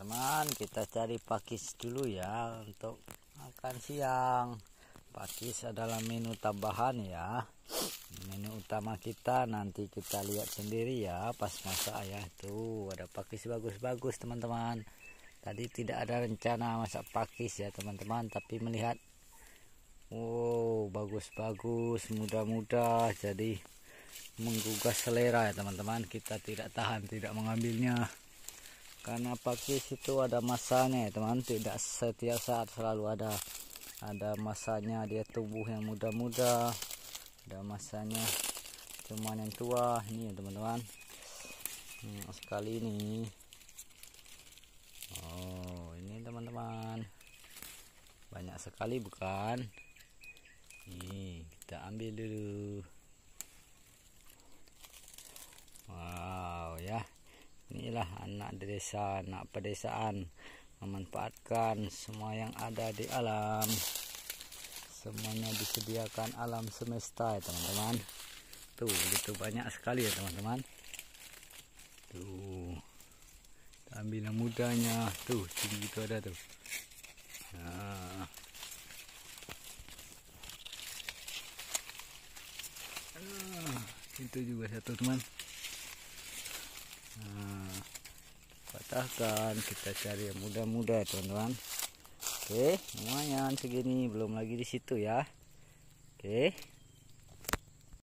teman-teman, kita cari pakis dulu ya untuk makan siang. Pakis adalah menu tambahan ya, menu utama kita, nanti kita lihat sendiri ya pas masak ya. Tuh ada pakis bagus-bagus teman-teman. Tadi tidak ada rencana masak pakis ya teman-teman, tapi melihat wow bagus-bagus, mudah-mudah, jadi menggugah selera ya teman-teman. Kita tidak tahan tidak mengambilnya, karena pakis itu ada masanya ya teman, tidak setiap saat selalu ada masanya. Dia tumbuh yang muda-muda, ada masanya cuma yang tua ini ya teman-teman. Sekali ini, oh ini teman-teman, banyak sekali bukan? Ini kita ambil dulu. Wow ya, inilah anak desa, anak pedesaan, memanfaatkan semua yang ada di alam. Semuanya disediakan alam semesta ya teman-teman. Tuh begitu banyak sekali ya teman-teman. Tuh kita ambil yang mudanya. Tuh tinggi itu ada tuh. Nah. Itu juga satu teman. Nah, patahkan, kita cari yang muda-muda teman-teman. Oke, lumayan segini, belum lagi di situ ya. Oke.